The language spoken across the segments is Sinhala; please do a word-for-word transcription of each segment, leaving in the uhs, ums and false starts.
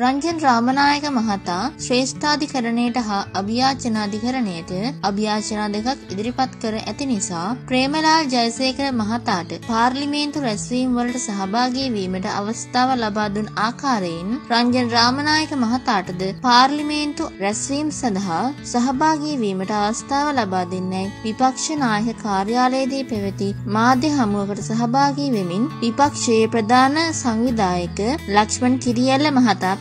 රංජන් රාමනායක මහතා ශ්‍රේෂ්ඨාධිකරණයට හා අභියාචනාධිකරණයට අභියාචනා දෙකක් ඉදිරිපත් කර ඇති නිසා ප්‍රේමලාල් ජයසේකර මහතාට පාර්ලිමේන්තු රැස්වීම් වලට සහභාගී වීමට අවස්ථාව ලබා දුන් ආකාරයෙන් රංජන් රාමනායක මහතාටද පාර්ලිමේන්තු රැස්වීම් සඳහා සහභාගී වීමට අවස්ථාව ලබා දෙන්නේ විපක්ෂ නායක කාර්යාලයේදී පැවති මාධ්‍ය හමුවකට සහභාගී වෙමින් විපක්ෂයේ ප්‍රධාන සංවිධායක ලක්ෂ්මන් කිරියැල්ල මහතා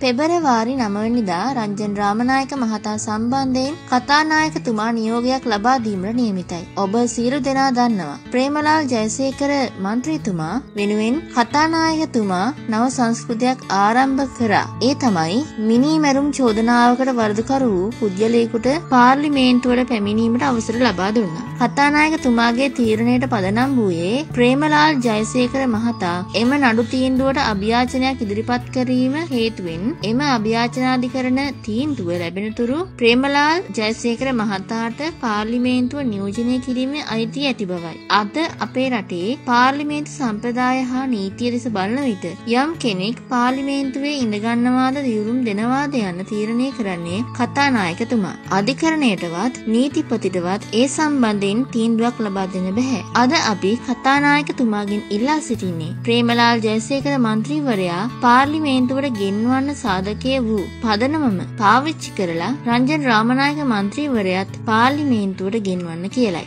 फेब्रवरी नवनिदा रंजन रामनायक महता संबंधे कथानायक तुमा नियोगයක් ලබා දීමට නියමිතයි ඔබ සියලු දෙනා දන්නවා ප්‍රේමලාල් ජයසේකර මන්ත්‍රීතුමා වෙනුවෙන් කථානායක තුමා නව සංස්කෘතියක් ආරම්භ කරා ඒ තමයි මිනි මරුම් චෝදනාවකට වරදකරු වූ පුද්ගලයෙකුට පාර්ලිමේන්තුවට පැමිණීමට අවසර ලබා දුන්නා කථානායක තුමාගේ තීරණයට පදනම් වූයේ ප්‍රේමලාල් ජයසේකර මහතා එම නඩු තීන්දුවට අභියාචනයක් ඉදිරිපත් කිරීම හේතුවෙන් එම අභියාචනාධිකරණ තීන්දුව ලැබෙනතුරු ප්‍රේමලාල් ජයසේකර මහතාට පාර්ලිමේන්තුව නියෝජනය කිරීමේ අයිතිය ඇති බවයි. අද අපේ රටේ පාර්ලිමේන්තු සම්ප්‍රදාය හා නීතිය දෙස බලන විට යම් කෙනෙක් පාර්ලිමේන්තුවේ ඉඳගන්නවාද දියුරුම් දෙනවාද යන තීරණය කරන්නේ කථානායකතුමා. අධිකරණයටවත් නීතිපතිටවත් ඒ සම්බන්ධයෙන් තීන්දුවක් ලබා දෙන්න බෑ. අද අපි කථානායකතුමාගෙන් ඉල්ලා සිටින්නේ ප්‍රේමලාල් ජයසේකර මන්ත්‍රීවරයා පාර්ලිමේන්තුවට ගෙන්වන්න සාධකයේ වූ පදනමම පාවිච්චි කරලා රංජන් රාමනායක මන්ත්‍රීවරයාත් පාර්ලිමේන්තුවට ගෙන්වන්න කියලයි.